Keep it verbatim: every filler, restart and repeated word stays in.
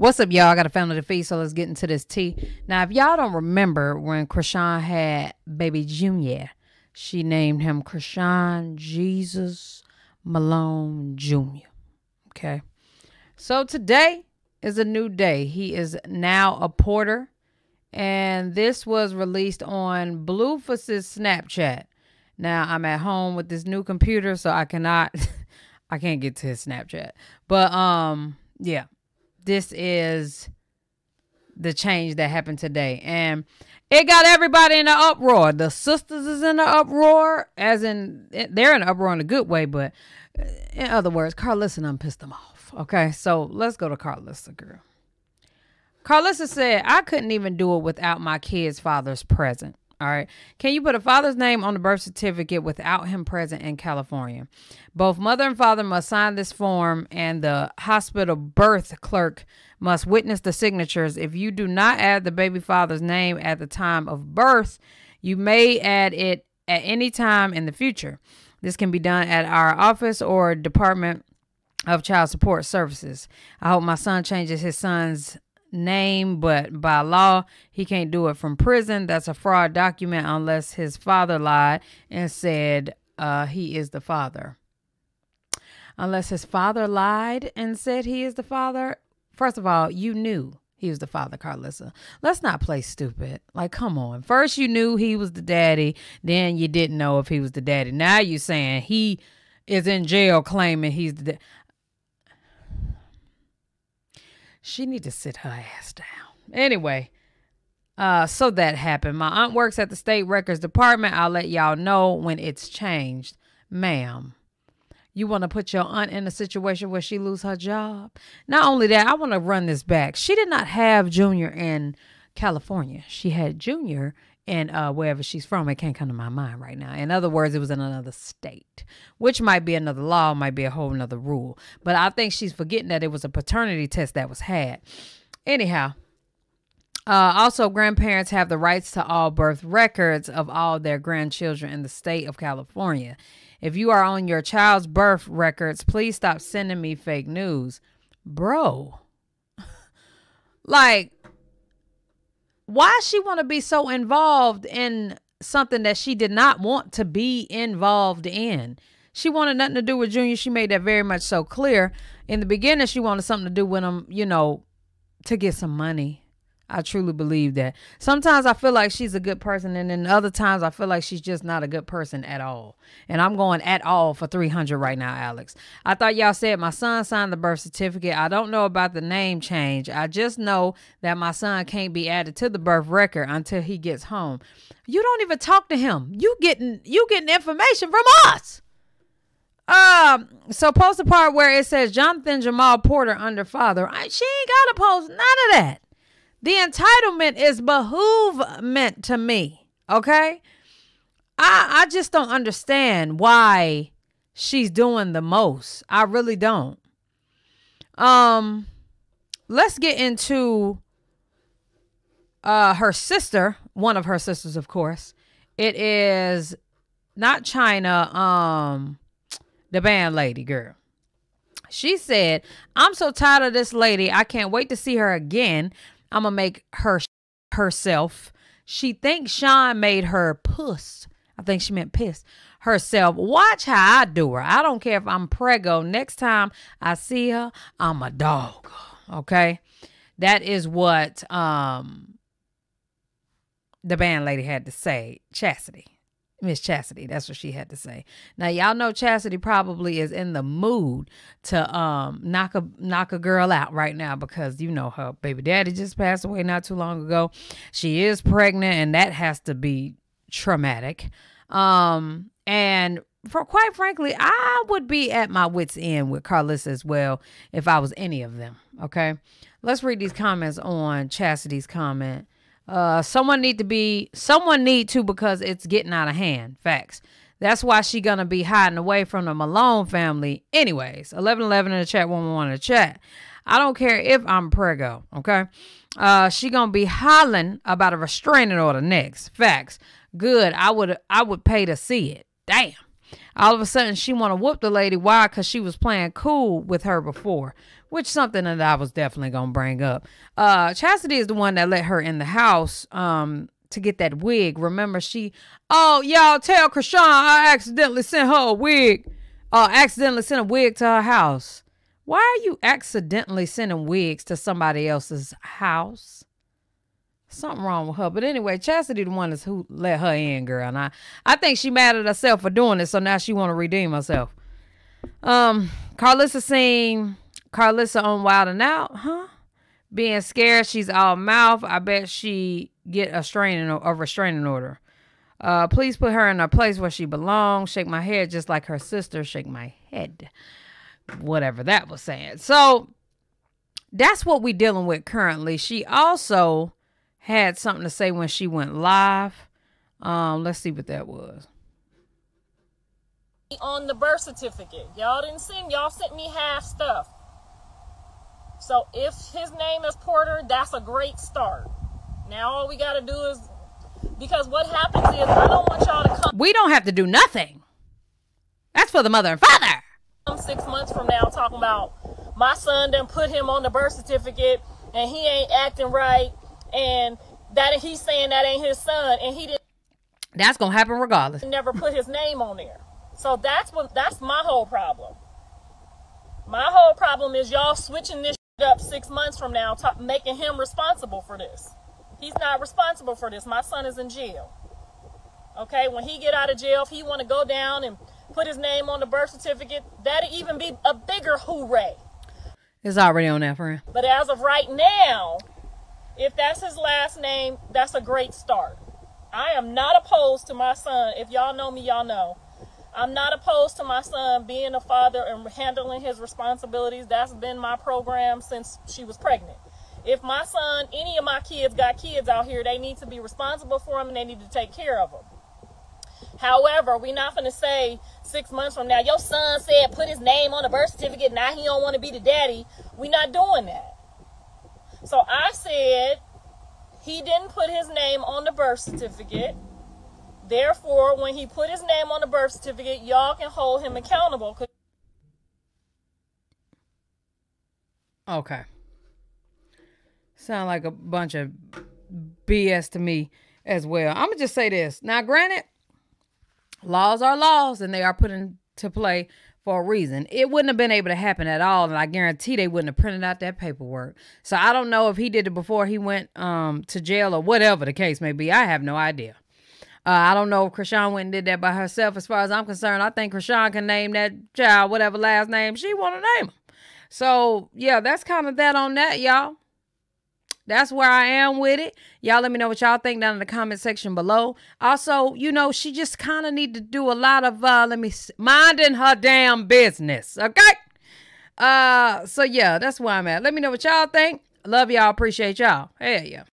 What's up, y'all? I got a family to feed, so let's get into this tea. Now, if y'all don't remember when Chrisean had baby Junior, she named him Chrisean Jesus Malone Junior Okay. So today is a new day. He is now a Porter. And this was released on Blueface's Snapchat. Now, I'm at home with this new computer, so I cannot, I can't get to his Snapchat. But, um, yeah, this is the change that happened today. And it got everybody in an uproar. The sisters is in an uproar, as in, they're in an uproar in a good way. But in other words, Karlissa done pissed them off. Okay, so let's go to Karlissa, girl. Karlissa said, I couldn't even do it without my kid's father's present. All right. Can you put a father's name on the birth certificate without him present in California? Both mother and father must sign this form, and the hospital birth clerk must witness the signatures. If you do not add the baby father's name at the time of birth, you may add it at any time in the future. This can be done at our office or Department of Child Support Services. I hope my son changes his son's name, but by law he can't do it from prison. That's a fraud document unless his father lied and said uh he is the father. Unless his father lied and said he is the father. First of all, you knew he was the father, Karlissa. Let's not play stupid. Like, come on. First you knew he was the daddy, then you didn't know if he was the daddy. Now you're saying he is in jail claiming he's the daddy. She need to sit her ass down. Anyway, uh, so that happened. My aunt works at the state records department. I'll let y'all know when it's changed. Ma'am, you want to put your aunt in a situation where she lose her job? Not only that, I want to run this back. She did not have Junior in California. She had Junior in uh, wherever she's from. It can't come to my mind right now. In other words, it was in another state, which might be another law, might be a whole nother rule. But I think she's forgetting that it was a paternity test that was had. Anyhow, uh, also grandparents have the rights to all birth records of all their grandchildren in the state of California. If you are on your child's birth records, please stop sending me fake news. Bro, like, why she want to be so involved in something that she did not want to be involved in? She wanted nothing to do with Junior. She made that very much so clear. In the beginning, she wanted something to do with him, you know, to get some money. I truly believe that. Sometimes I feel like she's a good person, and then other times I feel like she's just not a good person at all. And I'm going at all for three hundred right now, Alex. I thought y'all said my son signed the birth certificate. I don't know about the name change. I just know that my son can't be added to the birth record until he gets home. You don't even talk to him. You getting you getting information from us. Um, so post the part where it says Jonathan Jamal Porter under father. I, she ain't gotta post none of that. The entitlement is behoovement to me, okay? I, I just don't understand why she's doing the most. I really don't. Um, let's get into uh, her sister, one of her sisters, of course. It is not China, um, the band lady, girl. She said, I'm so tired of this lady. I can't wait to see her again. I'm going to make her herself. She thinks Sean made her puss. I think she meant piss herself. Watch how I do her. I don't care if I'm preggo. Next time I see her, I'm a dog. Okay. That is what um, the band lady had to say. Chasity. Miss Chasity. That's what she had to say. Now, y'all know Chasity probably is in the mood to um knock a knock a girl out right now because, you know, her baby daddy just passed away not too long ago. She is pregnant, and that has to be traumatic. Um, and for quite frankly, I would be at my wit's end with Karlissa as well if I was any of them. Okay, let's read these comments on Chastity's comment. Uh, someone need to be, someone need to, because it's getting out of hand. Facts. That's why she gonna be hiding away from the Malone family. Anyways, eleven eleven in the chat, one one in the chat. I don't care if I'm prego, okay? Uh, she gonna be hollering about a restraining order next. Facts. Good. I would, I would pay to see it. Damn. All of a sudden, she want to whoop the lady. Why? Because she was playing cool with her before, which is something that I was definitely going to bring up. Uh, Chasity is the one that let her in the house um, to get that wig. Remember, she, oh, y'all tell Chrisean I accidentally sent her a wig. Uh, accidentally sent a wig to her house. Why are you accidentally sending wigs to somebody else's house? Something wrong with her. But anyway, Chasity the one is who let her in, girl. And I, I think she mad at herself for doing this, so now she want to redeem herself. Um, Karlissa seen Karlissa on Wildin' Out, huh? Being scared, she's all mouth. I bet she get a, straining, a restraining order. Uh, please put her in a place where she belongs. Shake my head just like her sister. Shake my head. Whatever that was saying. So that's what we dealing with currently. She also had something to say when she went live. Um, let's see what that was. On the birth certificate. Y'all didn't send. Y'all sent me half stuff. So if his name is Porter, that's a great start. Now all we got to do is, because what happens is I don't want y'all to come. We don't have to do nothing. That's for the mother and father. Six months from now talking about my son done put him on the birth certificate and he ain't acting right and that he's saying that ain't his son and he didn't. That's gonna happen regardless. Never put his name on there. So that's what, that's my whole problem. My whole problem is y'all switching this shit up six months from now, making him responsible for this. He's not responsible for this. My son is in jail. Okay, when he get out of jail, if he want to go down and put his name on the birth certificate, that'd even be a bigger hooray. It's already on that for him. But as of right now, if that's his last name, that's a great start. I am not opposed to my son. If y'all know me, y'all know. I'm not opposed to my son being a father and handling his responsibilities. That's been my program since she was pregnant. If my son, any of my kids got kids out here, they need to be responsible for them and they need to take care of them. However, we're not going to say six months from now, your son said put his name on the birth certificate, now he don't want to be the daddy. We're not doing that. So I said he didn't put his name on the birth certificate. Therefore, when he put his name on the birth certificate, y'all can hold him accountable. Okay. Sound like a bunch of B S to me as well. I'm going to just say this. Now, granted, laws are laws, and they are put into play for a reason. It wouldn't have been able to happen at all, and I guarantee they wouldn't have printed out that paperwork. So I don't know if he did it before he went um, to jail or whatever the case may be. I have no idea. Uh, I don't know if Chrisean went and did that by herself. As far as I'm concerned, I think Chrisean can name that child whatever last name she want to name him. So, yeah, that's kind of that on that, y'all. That's where I am with it. Y'all let me know what y'all think down in the comment section below. Also, you know, she just kind of need to do a lot of, uh, let me, minding her damn business, okay? Uh, so, yeah, that's where I'm at. Let me know what y'all think. Love y'all. Appreciate y'all. Hell yeah.